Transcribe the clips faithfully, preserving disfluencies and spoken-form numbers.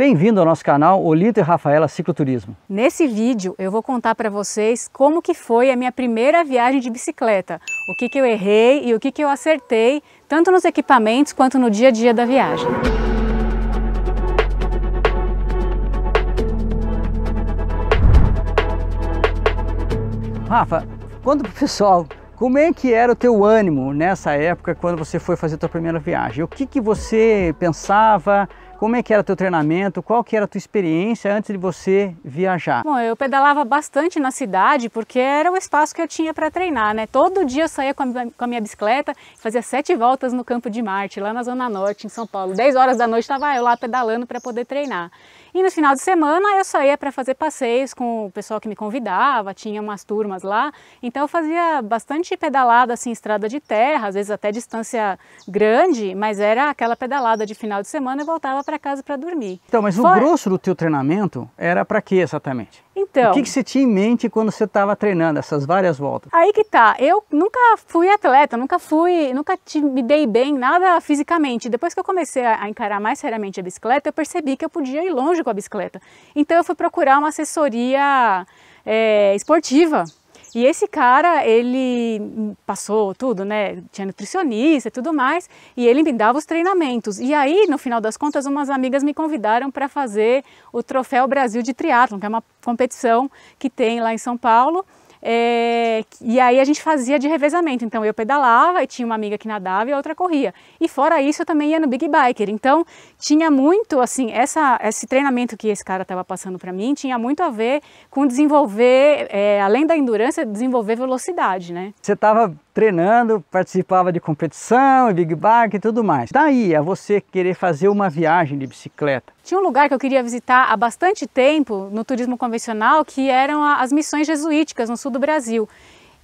Bem-vindo ao nosso canal Olinto e Rafaela Cicloturismo. Nesse vídeo eu vou contar para vocês como que foi a minha primeira viagem de bicicleta, o que que eu errei e o que que eu acertei, tanto nos equipamentos quanto no dia a dia da viagem. Rafa, conta pro pessoal como é que era o teu ânimo nessa época quando você foi fazer a tua primeira viagem, o que que você pensava, como é que era o teu treinamento? Qual que era a tua experiência antes de você viajar? Bom, eu pedalava bastante na cidade porque era o espaço que eu tinha para treinar, né? Todo dia eu saía com a, com a minha bicicleta, fazia sete voltas no Campo de Marte, lá na Zona Norte, em São Paulo. dez horas da noite estava eu lá pedalando para poder treinar. E no final de semana eu saía para fazer passeios com o pessoal que me convidava, tinha umas turmas lá. Então eu fazia bastante pedalada assim, estrada de terra, às vezes até distância grande, mas era aquela pedalada de final de semana e voltava para casa para dormir. Então, mas Fora... o grosso do teu treinamento era para quê exatamente? Então, o que que você tinha em mente quando você estava treinando essas várias voltas? Aí que tá, eu nunca fui atleta, nunca fui, nunca te, me dei bem nada fisicamente. Depois que eu comecei a encarar mais seriamente a bicicleta, eu percebi que eu podia ir longe com a bicicleta. Então eu fui procurar uma assessoria é, esportiva. E esse cara, ele passou tudo, né? Tinha nutricionista e tudo mais, e ele me dava os treinamentos. E aí, no final das contas, umas amigas me convidaram para fazer o Troféu Brasil de Triathlon, que é uma competição que tem lá em São Paulo. É, e aí a gente fazia de revezamento, então eu pedalava e tinha uma amiga que nadava e a outra corria, e fora isso eu também ia no Big Biker, então tinha muito assim, essa, esse treinamento que esse cara estava passando para mim tinha muito a ver com desenvolver, é, além da endurance, desenvolver velocidade, né? Você estava treinando, participava de competição, Big Biker e tudo mais, daí a você querer fazer uma viagem de bicicleta. Tinha um lugar que eu queria visitar há bastante tempo no turismo convencional, que eram as missões jesuíticas no sul do Brasil.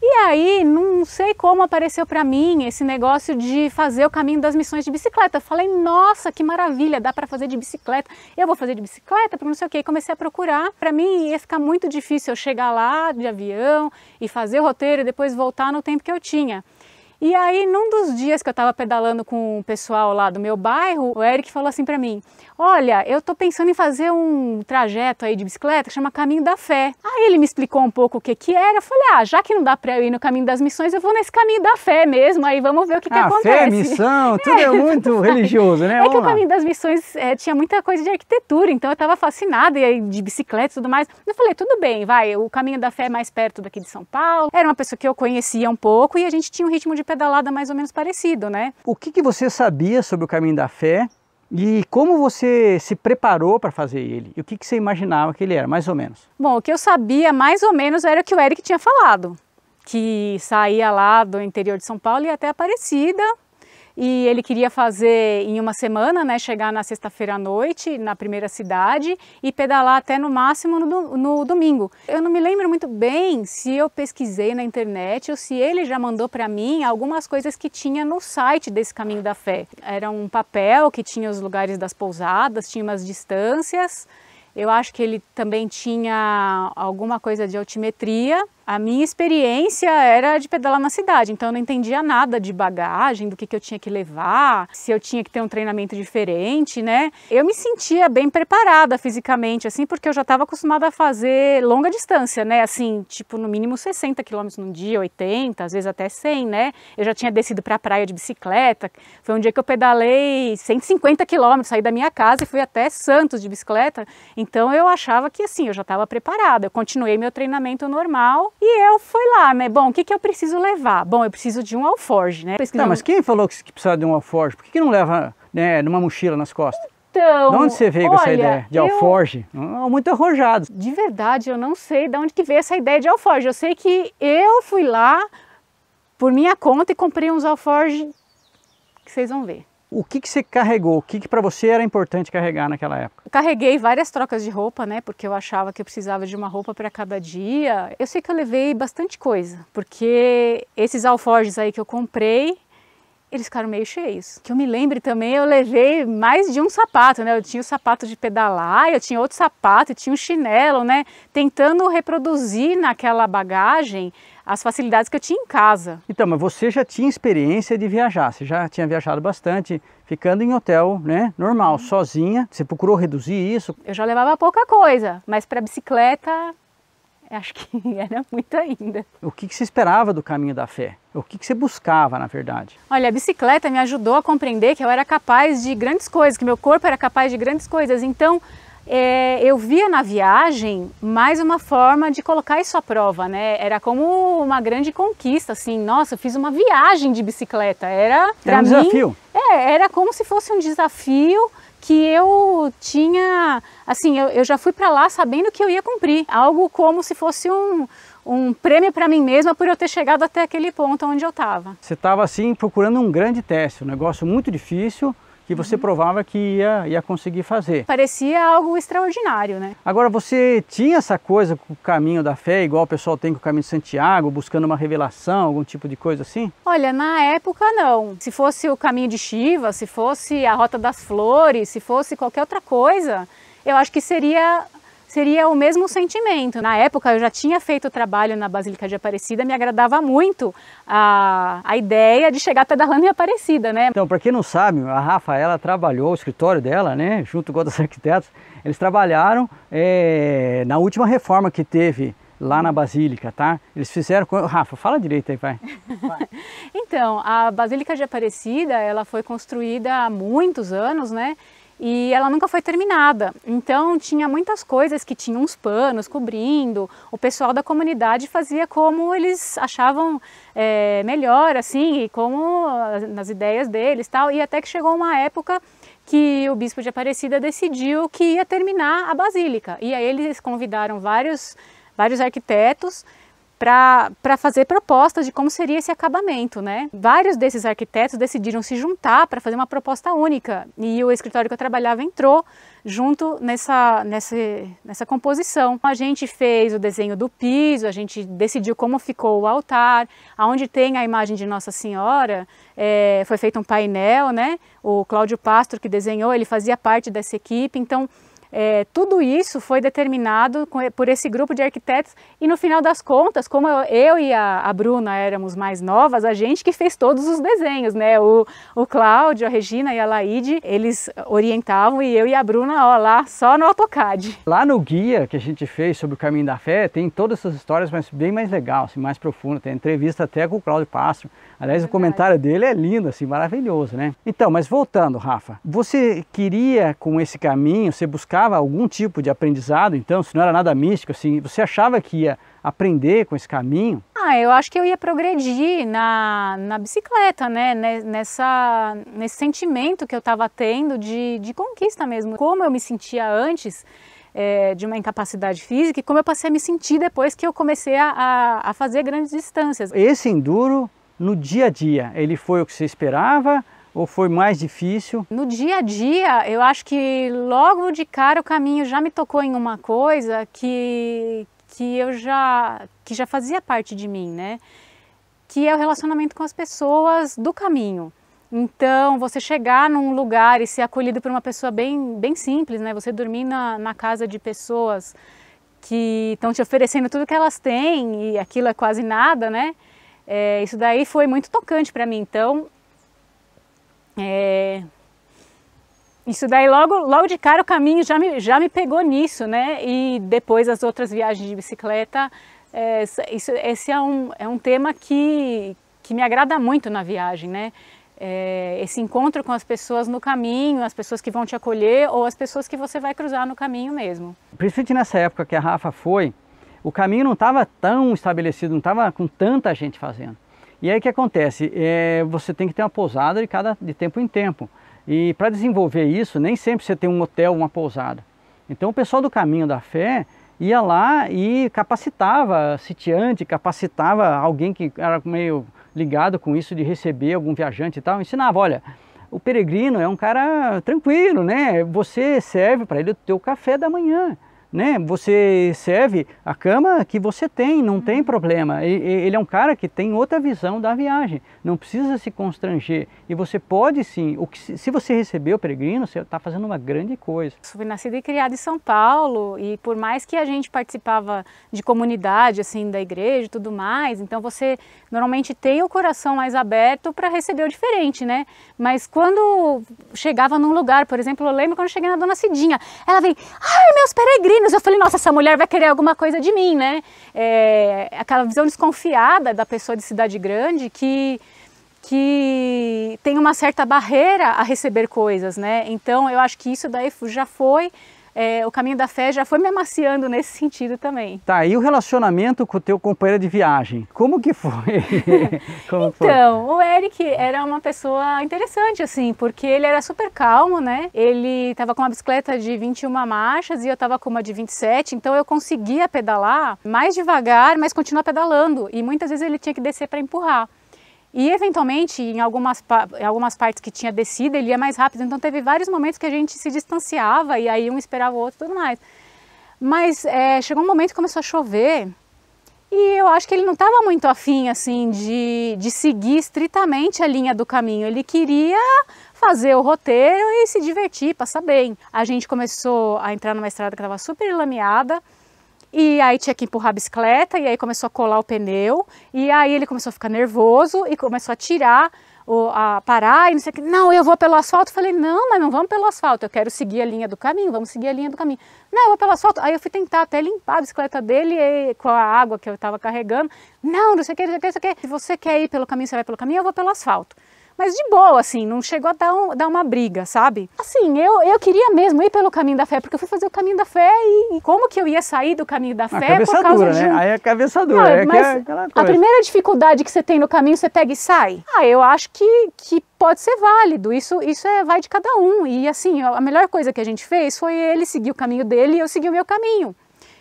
E aí, não sei como apareceu para mim esse negócio de fazer o Caminho das Missões de bicicleta. Eu falei, nossa, que maravilha, dá para fazer de bicicleta. Eu vou fazer de bicicleta, porque não sei o que. E comecei a procurar. Para mim ia ficar muito difícil eu chegar lá de avião e fazer o roteiro e depois voltar no tempo que eu tinha. E aí, num dos dias que eu estava pedalando com o pessoal lá do meu bairro, o Eric falou assim para mim, olha, eu tô pensando em fazer um trajeto aí de bicicleta que chama Caminho da Fé. Aí ele me explicou um pouco o que que era, eu falei, ah, já que não dá para eu ir no Caminho das Missões, eu vou nesse Caminho da Fé mesmo, aí vamos ver o que, ah, que acontece. Fé, missão, tudo é, é muito religioso, né? É vamos que lá. O Caminho das Missões é, tinha muita coisa de arquitetura, então eu estava fascinada, e aí, de bicicleta e tudo mais. Eu falei, tudo bem, vai, o Caminho da Fé é mais perto daqui de São Paulo, era uma pessoa que eu conhecia um pouco e a gente tinha um ritmo de pedalada mais ou menos parecido, né? O que que você sabia sobre o Caminho da Fé e como você se preparou para fazer ele? E o que que você imaginava que ele era, mais ou menos? Bom, o que eu sabia mais ou menos era o que o Eric tinha falado, que saía lá do interior de São Paulo e ia até Aparecida, e ele queria fazer em uma semana, né, chegar na sexta-feira à noite, na primeira cidade, e pedalar até no máximo no, no domingo. Eu não me lembro muito bem se eu pesquisei na internet ou se ele já mandou para mim algumas coisas que tinha no site desse Caminho da Fé. Era um papel que tinha os lugares das pousadas, tinha umas distâncias. Eu acho que ele também tinha alguma coisa de altimetria. A minha experiência era de pedalar na cidade, então eu não entendia nada de bagagem, do que, que eu tinha que levar, se eu tinha que ter um treinamento diferente, né? Eu me sentia bem preparada fisicamente, assim, porque eu já estava acostumada a fazer longa distância, né? Assim, tipo, no mínimo sessenta quilômetros num dia, oitenta, às vezes até cem, né? Eu já tinha descido para a praia de bicicleta, foi um dia que eu pedalei cento e cinquenta quilômetros, saí da minha casa e fui até Santos de bicicleta, então eu achava que, assim, eu já estava preparada, eu continuei meu treinamento normal. E eu fui lá, né? Bom, o que que eu preciso levar? Bom, eu preciso de um alforge, né? Pesquisando... Não, mas quem falou que precisava de um alforge? Por que que não leva, né, numa mochila nas costas? Então, de onde você veio olha, com essa ideia de eu... alforge? Muito arrojado. De verdade, eu não sei de onde que veio essa ideia de alforge. Eu sei que eu fui lá por minha conta e comprei uns alforges que vocês vão ver. O que que você carregou? O que que para você era importante carregar naquela época? Eu carreguei várias trocas de roupa, né? Porque eu achava que eu precisava de uma roupa para cada dia. Eu sei que eu levei bastante coisa, porque esses alforjes aí que eu comprei, eles ficaram meio cheios. Que eu me lembre também, eu levei mais de um sapato, né? Eu tinha o sapato de pedalar, eu tinha outro sapato, eu tinha um chinelo, né? Tentando reproduzir naquela bagagem as facilidades que eu tinha em casa. Então, mas você já tinha experiência de viajar, você já tinha viajado bastante, ficando em hotel, né? Normal, uhum. Sozinha. Você procurou reduzir isso? Eu já levava pouca coisa, mas para bicicleta... acho que era muito ainda. O que, que você esperava do Caminho da Fé? O que, que você buscava, na verdade? Olha, a bicicleta me ajudou a compreender que eu era capaz de grandes coisas, que meu corpo era capaz de grandes coisas. Então, é, eu via na viagem mais uma forma de colocar isso à prova, né? Era como uma grande conquista, assim. Nossa, eu fiz uma viagem de bicicleta. Era, pra mim, era um desafio. É, era como se fosse um desafio... que eu tinha, assim, eu, eu já fui para lá sabendo que eu ia cumprir. Algo como se fosse um, um prêmio para mim mesma por eu ter chegado até aquele ponto onde eu estava. Você estava, assim, procurando um grande teste, um negócio muito difícil que você uhum. provava que ia, ia conseguir fazer. Parecia algo extraordinário, né? Agora, você tinha essa coisa com o Caminho da Fé, igual o pessoal tem com o Caminho de Santiago, buscando uma revelação, algum tipo de coisa assim? Olha, na época não. Se fosse o Caminho de Shiva, se fosse a Rota das Flores, se fosse qualquer outra coisa, eu acho que seria... seria o mesmo sentimento. Na época eu já tinha feito o trabalho na Basílica de Aparecida, me agradava muito a, a ideia de chegar pedalando em Aparecida, né? Então, para quem não sabe, a Rafaela trabalhou, o escritório dela, né, junto com outros arquitetos, eles trabalharam é, na última reforma que teve lá na Basílica, tá? Eles fizeram... Rafa, fala direito aí, vai. vai. Então, a Basílica de Aparecida, ela foi construída há muitos anos, né? E ela nunca foi terminada, então tinha muitas coisas que tinham uns panos cobrindo, o pessoal da comunidade fazia como eles achavam é, melhor, assim, e como nas ideias deles, tal, e até que chegou uma época que o bispo de Aparecida decidiu que ia terminar a Basílica, e aí eles convidaram vários, vários arquitetos para fazer propostas de como seria esse acabamento, né? Vários desses arquitetos decidiram se juntar para fazer uma proposta única e o escritório que eu trabalhava entrou junto nessa, nessa, nessa composição. A gente fez o desenho do piso, a gente decidiu como ficou o altar, aonde tem a imagem de Nossa Senhora, é, foi feito um painel, né? O Cláudio Pastro que desenhou, ele fazia parte dessa equipe, então... É, tudo isso foi determinado por esse grupo de arquitetos e no final das contas, como eu, eu e a, a Bruna éramos mais novas, a gente que fez todos os desenhos, né? O, o Cláudio, a Regina e a Laide, eles orientavam e eu e a Bruna, ó, lá só no AutoCAD. Lá no guia que a gente fez sobre o Caminho da Fé, tem todas essas histórias, mas bem mais legal, assim, mais profunda. Tem entrevista até com o Cláudio Pastro. Aliás, é o comentário dele é lindo, assim, maravilhoso, né? Então, mas voltando, Rafa, você queria com esse caminho, você buscar algum tipo de aprendizado, então, se não era nada místico, assim, você achava que ia aprender com esse caminho? Ah, eu acho que eu ia progredir na, na bicicleta, né, nessa, nesse sentimento que eu estava tendo de, de conquista mesmo. Como eu me sentia antes é, de uma incapacidade física e como eu passei a me sentir depois que eu comecei a, a fazer grandes distâncias. Esse enduro, no dia a dia, ele foi o que você esperava? Ou foi mais difícil? No dia a dia, eu acho que logo de cara o caminho já me tocou em uma coisa que, que eu já, que já fazia parte de mim, né? Que é o relacionamento com as pessoas do caminho. Então, você chegar num lugar e ser acolhido por uma pessoa bem, bem simples, né? Você dormir na, na casa de pessoas que estão te oferecendo tudo que elas têm e aquilo é quase nada, né? É, isso daí foi muito tocante para mim, então... É... Isso daí logo, logo de cara o caminho já me, já me pegou nisso, né? E depois as outras viagens de bicicleta, é, isso, esse é um, é um tema que, que me agrada muito na viagem, né? É, esse encontro com as pessoas no caminho, as pessoas que vão te acolher ou as pessoas que você vai cruzar no caminho mesmo. Principalmente nessa época que a Rafa foi, o caminho não estava tão estabelecido, não estava com tanta gente fazendo. E aí o que acontece? É, você tem que ter uma pousada de, cada, de tempo em tempo. E para desenvolver isso, nem sempre você tem um hotel, uma pousada. Então o pessoal do Caminho da Fé ia lá e capacitava sitiante, capacitava alguém que era meio ligado com isso de receber algum viajante e tal. Ensinava, olha, o peregrino é um cara tranquilo, né? Você serve para ele o teu café da manhã. né? Você serve a cama que você tem, não tem problema. Ele é um cara que tem outra visão da viagem, não precisa se constranger. E você pode sim, o que, se você receber o peregrino, você está fazendo uma grande coisa. Fui nascida e criada em São Paulo, e por mais que a gente participava de comunidade, assim, da igreja e tudo mais, então você normalmente tem o coração mais aberto para receber o diferente, né? Mas quando chegava num lugar, por exemplo, eu lembro quando eu cheguei na Dona Cidinha, ela veio, ai, meus peregrinos, eu falei, nossa, essa mulher vai querer alguma coisa de mim, né? É, aquela visão desconfiada da pessoa de cidade grande que, que tem uma certa barreira a receber coisas, né? Então eu acho que isso daí já foi, é, o caminho da fé já foi me amaciando nesse sentido também. Tá, e o relacionamento com o teu companheiro de viagem, como que foi? Como então, foi? O Eric era uma pessoa interessante, assim, porque ele era super calmo, né? Ele estava com uma bicicleta de vinte e uma marchas e eu estava com uma de vinte e sete, então eu conseguia pedalar mais devagar, mas continuar pedalando. E muitas vezes ele tinha que descer para empurrar. E eventualmente, em algumas, em algumas partes que tinha descida, ele ia mais rápido. Então teve vários momentos que a gente se distanciava e aí um esperava o outro e tudo mais. Mas é, chegou um momento que começou a chover e eu acho que ele não estava muito afim, assim, de, de seguir estritamente a linha do caminho. Ele queria fazer o roteiro e se divertir, passar bem. A gente começou a entrar numa estrada que estava super lameada. E aí tinha que empurrar a bicicleta, e aí começou a colar o pneu, e aí ele começou a ficar nervoso e começou a tirar, o, a parar, e não sei o que, não, eu vou pelo asfalto. Eu falei, não, mas não vamos pelo asfalto, eu quero seguir a linha do caminho, vamos seguir a linha do caminho. Não, eu vou pelo asfalto. Aí eu fui tentar até limpar a bicicleta dele e, com a água que eu estava carregando, não, não sei o que, não sei o que, não sei o que. Se você quer ir pelo caminho, você vai pelo caminho, eu vou pelo asfalto. Mas de boa, assim, não chegou a dar, um, dar uma briga, sabe? Assim, eu, eu queria mesmo ir pelo caminho da fé, porque eu fui fazer o caminho da fé e, e como que eu ia sair do caminho da fé por causa de... Né? Aí é cabeça dura, não, é aquela coisa. A primeira dificuldade que você tem no caminho, você pega e sai? Ah, eu acho que, que pode ser válido, isso, isso é, vai de cada um. E assim, a melhor coisa que a gente fez foi ele seguir o caminho dele e eu seguir o meu caminho.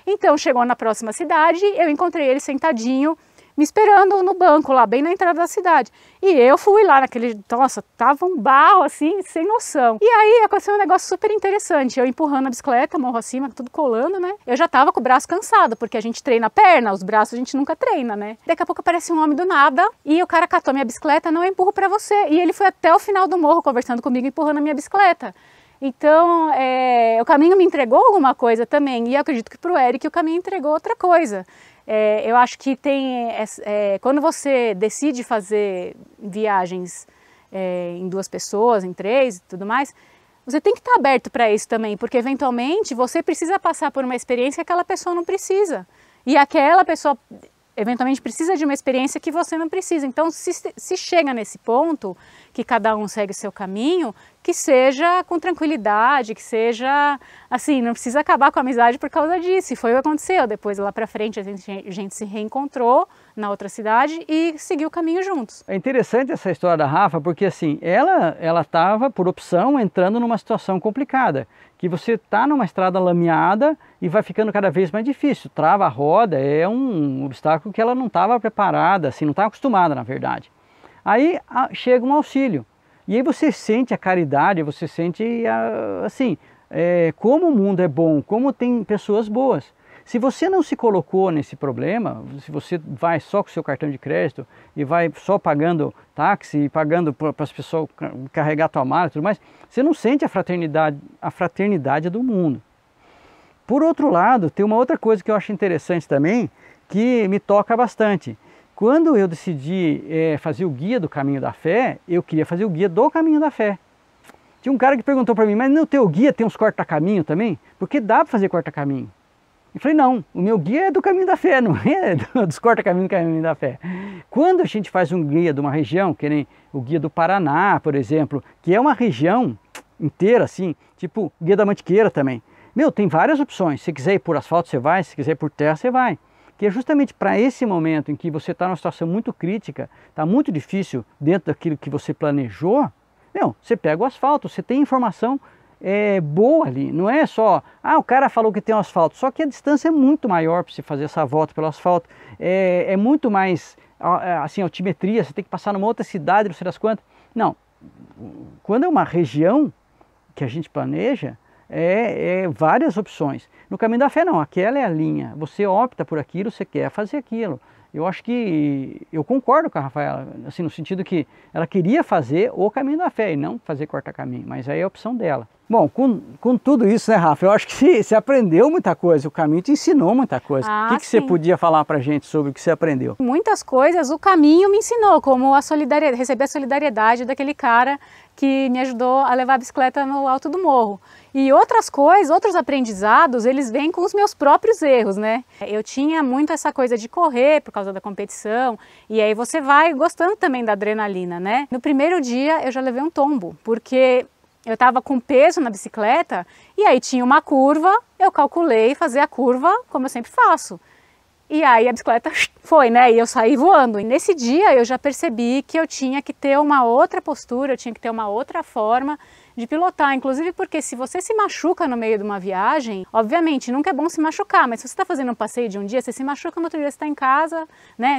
Então, chegou na próxima cidade, eu encontrei ele sentadinho, me esperando no banco lá, bem na entrada da cidade. E eu fui lá naquele, nossa, tava um barro assim, sem noção. E aí aconteceu um negócio super interessante, eu empurrando a bicicleta, morro acima, tudo colando, né? Eu já tava com o braço cansado, porque a gente treina a perna, os braços a gente nunca treina, né? Daqui a pouco aparece um homem do nada, e o cara catou minha bicicleta, não, eu empurro pra você. E ele foi até o final do morro, conversando comigo, empurrando a minha bicicleta. Então, é, o caminho me entregou alguma coisa também, e eu acredito que pro Eric o caminho entregou outra coisa. É, eu acho que tem, é, é, quando você decide fazer viagens é, em duas pessoas, em três e tudo mais, você tem que estar aberto para isso também, porque eventualmente você precisa passar por uma experiência que aquela pessoa não precisa. E aquela pessoa eventualmente precisa de uma experiência que você não precisa. Então, se, se chega nesse ponto, que cada um segue o seu caminho, que seja com tranquilidade, que seja assim, não precisa acabar com a amizade por causa disso. E foi o que aconteceu. Depois, lá pra frente, a gente, a gente se reencontrou na outra cidade e seguiu o caminho juntos. É interessante essa história da Rafa, porque assim, ela ela estava, por opção, entrando numa situação complicada. Que você está numa estrada lameada e vai ficando cada vez mais difícil. Trava a roda, é um obstáculo que ela não estava preparada, assim, não estava acostumada, na verdade. Aí a, chega um auxílio. E aí você sente a caridade, você sente, a, assim, é, como o mundo é bom, como tem pessoas boas. Se você não se colocou nesse problema, se você vai só com o seu cartão de crédito e vai só pagando táxi, pagando para as pessoas carregar a tua mala e tudo mais, você não sente a fraternidade, a fraternidade do mundo. Por outro lado, tem uma outra coisa que eu acho interessante também, que me toca bastante. Quando eu decidi é, fazer o guia do Caminho da Fé, eu queria fazer o guia do Caminho da Fé. Tinha um cara que perguntou para mim, mas no teu guia tem uns corta-caminho também? Porque dá para fazer corta-caminho. Eu falei, não, o meu guia é do Caminho da Fé, não é dos corta-caminho do Caminho da Fé. Quando a gente faz um guia de uma região, que nem o guia do Paraná, por exemplo, que é uma região inteira, assim, tipo o guia da Mantiqueira também. Meu, tem várias opções, se quiser ir por asfalto você vai, se quiser ir por terra você vai. Que é justamente para esse momento em que você está numa situação muito crítica, está muito difícil dentro daquilo que você planejou, meu, você pega o asfalto, você tem informação É, boa ali, não é só, ah, o cara falou que tem um asfalto, só que a distância é muito maior para você fazer essa volta pelo asfalto, é, é muito mais, assim, altimetria, você tem que passar numa outra cidade, não sei das quantas. Não, quando é uma região que a gente planeja, é, é várias opções. No Caminho da Fé não, aquela é a linha, você opta por aquilo, você quer fazer aquilo. Eu acho que, eu concordo com a Rafaela, assim, no sentido que ela queria fazer o Caminho da Fé e não fazer corta caminho, mas aí é a opção dela. Bom, com, com tudo isso, né, Rafa, eu acho que você aprendeu muita coisa, o caminho te ensinou muita coisa. Ah, o que, que você podia falar pra gente sobre o que você aprendeu? Muitas coisas, o caminho me ensinou, como a solidariedade, receber a solidariedade daquele cara que me ajudou a levar a bicicleta no alto do morro. E outras coisas, outros aprendizados, eles vêm com os meus próprios erros, né? Eu tinha muito essa coisa de correr por causa da competição, e aí você vai gostando também da adrenalina, né? No primeiro dia eu já levei um tombo, porque eu tava com peso na bicicleta, e aí tinha uma curva, eu calculei fazer a curva como eu sempre faço. E aí a bicicleta foi, né? E eu saí voando. E nesse dia eu já percebi que eu tinha que ter uma outra postura, eu tinha que ter uma outra forma de pilotar. Inclusive porque se você se machuca no meio de uma viagem, obviamente nunca é bom se machucar, mas se você está fazendo um passeio de um dia, você se machuca, no outro dia você está em casa, né?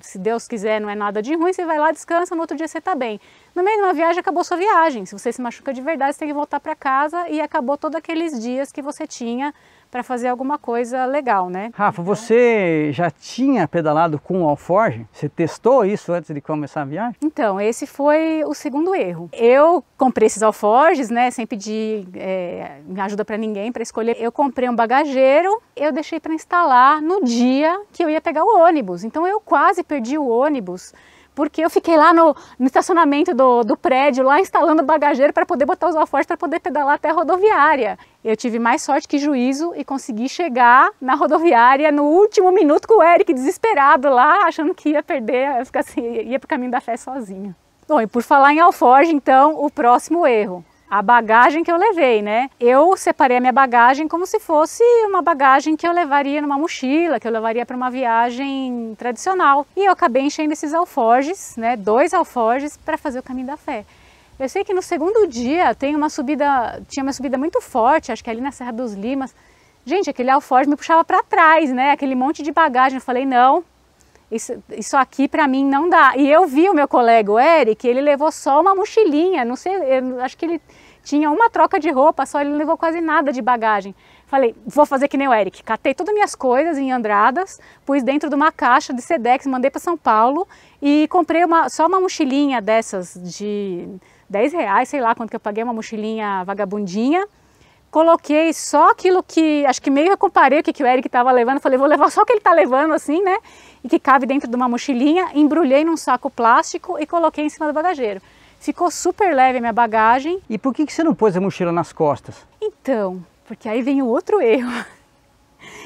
Se Deus quiser não é nada de ruim, você vai lá, descansa, no outro dia você está bem. No meio de uma viagem acabou sua viagem. Se você se machuca de verdade, você tem que voltar para casa e acabou todos aqueles dias que você tinha para fazer alguma coisa legal, né? Rafa, então, você já tinha pedalado com o alforge? Você testou isso antes de começar a viagem? Então, esse foi o segundo erro. Eu comprei esses alforges, né? Sem pedir é, ajuda para ninguém para escolher. Eu comprei um bagageiro, eu deixei para instalar no dia que eu ia pegar o ônibus. Então, eu quase perdi o ônibus, porque eu fiquei lá no, no estacionamento do, do prédio, lá instalando o bagageiro para poder botar os alforjes para poder pedalar até a rodoviária. Eu tive mais sorte que juízo e consegui chegar na rodoviária no último minuto com o Eric desesperado lá, achando que ia perder, ia, assim, ia para o Caminho da Fé sozinha. Bom, e por falar em alforje, então, o próximo erro. A bagagem que eu levei, né? Eu separei a minha bagagem como se fosse uma bagagem que eu levaria numa mochila, que eu levaria para uma viagem tradicional. E eu acabei enchendo esses alforjes, né? Dois alforjes para fazer o Caminho da Fé. Eu sei que no segundo dia tem uma subida, tinha uma subida muito forte, acho que ali na Serra dos Limas. Gente, aquele alforje me puxava para trás, né? Aquele monte de bagagem. Eu falei, não, Isso, isso aqui para mim não dá. E eu vi o meu colega, o Eric, ele levou só uma mochilinha, não sei, eu acho que ele tinha uma troca de roupa só, ele não levou quase nada de bagagem. Falei, vou fazer que nem o Eric, catei todas as minhas coisas em Andradas, pus dentro de uma caixa de Sedex, mandei para São Paulo e comprei uma, só uma mochilinha dessas de dez reais, sei lá quanto que eu paguei, uma mochilinha vagabundinha. Coloquei só aquilo que, acho que meio eu comparei o que, que o Eric estava levando, falei, vou levar só o que ele está levando assim, né? E que cabe dentro de uma mochilinha, embrulhei num saco plástico e coloquei em cima do bagageiro. Ficou super leve a minha bagagem. E por que, que você não pôs a mochila nas costas? Então, porque aí vem o outro erro.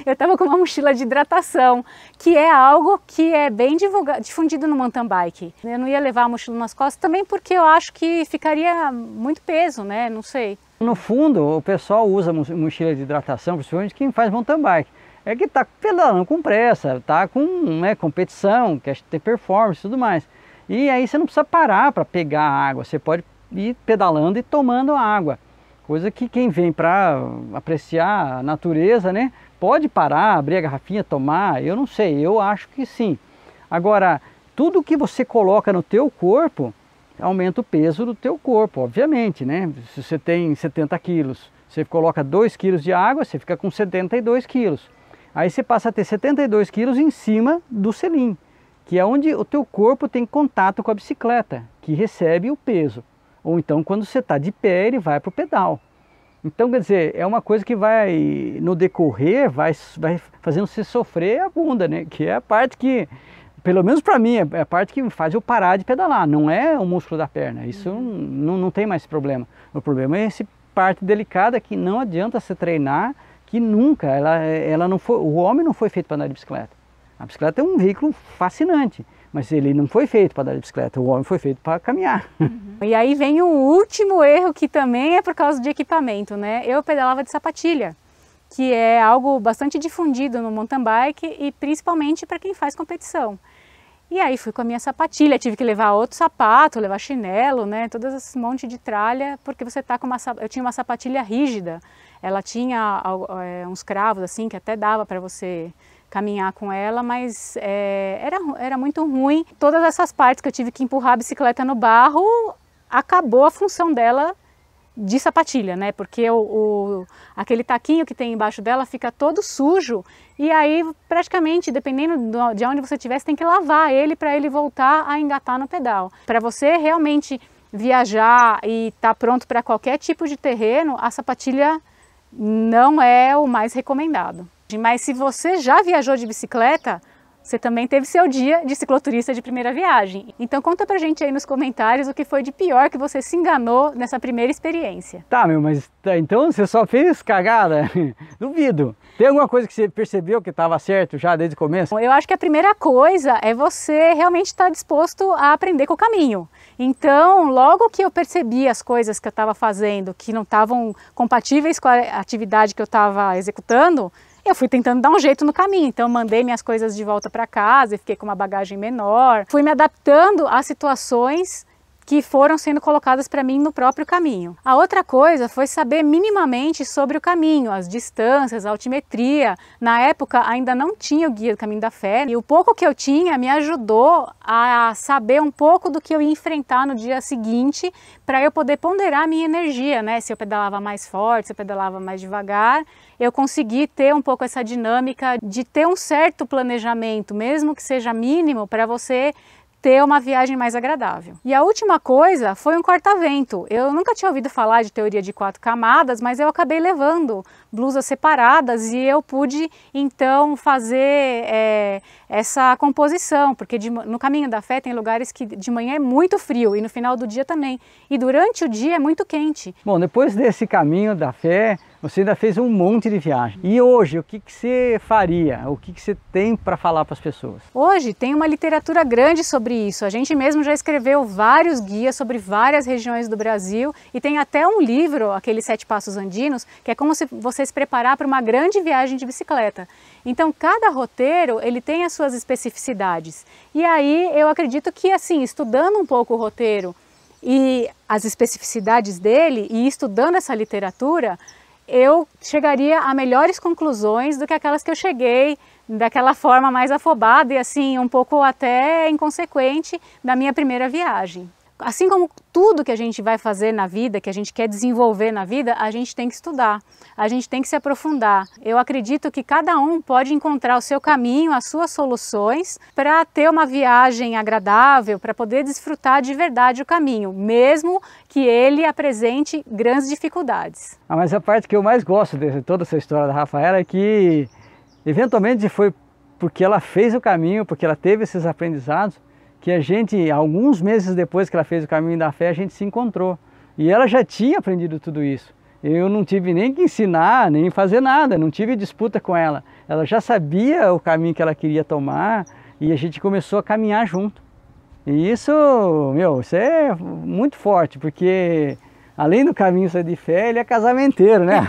Eu estava com uma mochila de hidratação, que é algo que é bem divulga, difundido no mountain bike. Eu não ia levar a mochila nas costas também porque eu acho que ficaria muito peso, né? Não sei. No fundo, o pessoal usa mochila de hidratação, principalmente quem faz mountain bike. É que está pedalando com pressa, está com né, competição, quer ter performance e tudo mais. E aí você não precisa parar para pegar a água, você pode ir pedalando e tomando a água. Coisa que quem vem para apreciar a natureza, né, pode parar, abrir a garrafinha, tomar, eu não sei, eu acho que sim. Agora, tudo que você coloca no teu corpo, aumenta o peso do teu corpo, obviamente, né? Se você tem setenta quilos, você coloca dois quilos de água, você fica com setenta e dois quilos. Aí você passa a ter setenta e dois quilos em cima do selim, que é onde o teu corpo tem contato com a bicicleta, que recebe o peso. Ou então, quando você está de pé, ele vai para o pedal. Então, quer dizer, é uma coisa que vai, no decorrer, vai, vai fazendo você sofrer a bunda, né? Que é a parte que, pelo menos para mim, é a parte que faz eu parar de pedalar. Não é o músculo da perna, isso não, não tem mais problema. O problema é essa parte delicada que não adianta você treinar, que nunca, ela, ela não foi, o homem não foi feito para andar de bicicleta. A bicicleta é um veículo fascinante, mas ele não foi feito para andar de bicicleta, o homem foi feito para caminhar. Uhum. E aí vem o último erro, que também é por causa de equipamento, né? Eu pedalava de sapatilha, que é algo bastante difundido no mountain bike e principalmente para quem faz competição. E aí fui com a minha sapatilha, tive que levar outro sapato, levar chinelo, né? Todos esses monte de tralha, porque você tá com uma, eu tinha uma sapatilha rígida. Ela tinha é, uns cravos assim que até dava para você caminhar com ela, mas é, era, era muito ruim. Todas essas partes que eu tive que empurrar a bicicleta no barro, acabou a função dela de sapatilha, né? Porque o, o, aquele taquinho que tem embaixo dela fica todo sujo e aí praticamente, dependendo de onde você estiver, você tem que lavar ele para ele voltar a engatar no pedal. Para você realmente viajar e estar pronto para qualquer tipo de terreno, a sapatilha não é o mais recomendado. Mas se você já viajou de bicicleta, você também teve seu dia de cicloturista de primeira viagem. Então conta pra gente aí nos comentários o que foi de pior que você se enganou nessa primeira experiência. Tá, meu, mas tá, então você só fez cagada? Duvido. Tem alguma coisa que você percebeu que estava certo já desde o começo? Eu acho que a primeira coisa é você realmente estar disposto a aprender com o caminho. Então, logo que eu percebi as coisas que eu estava fazendo que não estavam compatíveis com a atividade que eu estava executando, eu fui tentando dar um jeito no caminho, então mandei minhas coisas de volta para casa e fiquei com uma bagagem menor. Fui me adaptando às situações que foram sendo colocadas para mim no próprio caminho. A outra coisa foi saber minimamente sobre o caminho, as distâncias, a altimetria. Na época ainda não tinha o guia do Caminho da Fé e o pouco que eu tinha me ajudou a saber um pouco do que eu ia enfrentar no dia seguinte para eu poder ponderar a minha energia, né? Se eu pedalava mais forte, se eu pedalava mais devagar. Eu consegui ter um pouco essa dinâmica de ter um certo planejamento, mesmo que seja mínimo, para você ter uma viagem mais agradável. E a última coisa foi um corta-vento. Eu nunca tinha ouvido falar de teoria de quatro camadas, mas eu acabei levando blusas separadas e eu pude então fazer é, essa composição, porque de, no Caminho da Fé tem lugares que de manhã é muito frio e no final do dia também. E durante o dia é muito quente. Bom, depois desse Caminho da Fé, você ainda fez um monte de viagem. E hoje, o que, que você faria? O que, que você tem para falar para as pessoas? Hoje tem uma literatura grande sobre isso. A gente mesmo já escreveu vários guias sobre várias regiões do Brasil e tem até um livro, aquele Sete Passos Andinos, que é como se você se preparar para uma grande viagem de bicicleta. Então, cada roteiro, ele tem as suas especificidades. E aí, eu acredito que, assim, estudando um pouco o roteiro e as especificidades dele e estudando essa literatura, eu chegaria a melhores conclusões do que aquelas que eu cheguei daquela forma mais afobada e assim um pouco até inconsequente da minha primeira viagem. Assim como tudo que a gente vai fazer na vida, que a gente quer desenvolver na vida, a gente tem que estudar, a gente tem que se aprofundar. Eu acredito que cada um pode encontrar o seu caminho, as suas soluções para ter uma viagem agradável, para poder desfrutar de verdade o caminho, mesmo que ele apresente grandes dificuldades. Ah, mas a parte que eu mais gosto de toda essa história da Rafaela é que eventualmente foi porque ela fez o caminho, porque ela teve esses aprendizados, que a gente, alguns meses depois que ela fez o Caminho da Fé, a gente se encontrou. E ela já tinha aprendido tudo isso. Eu não tive nem que ensinar, nem fazer nada, não tive disputa com ela. Ela já sabia o caminho que ela queria tomar e a gente começou a caminhar junto. E isso, meu, isso é muito forte, porque além do caminho ser de fé, ele é casamenteiro, né?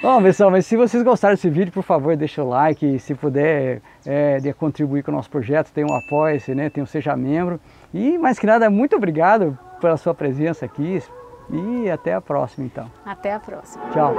Bom, pessoal, mas se vocês gostaram desse vídeo, por favor, deixa o like. Se puder é, de contribuir com o nosso projeto, tem um apoia-se, né? Tem um Seja Membro. E, mais que nada, muito obrigado pela sua presença aqui. E até a próxima, então. Até a próxima. Tchau.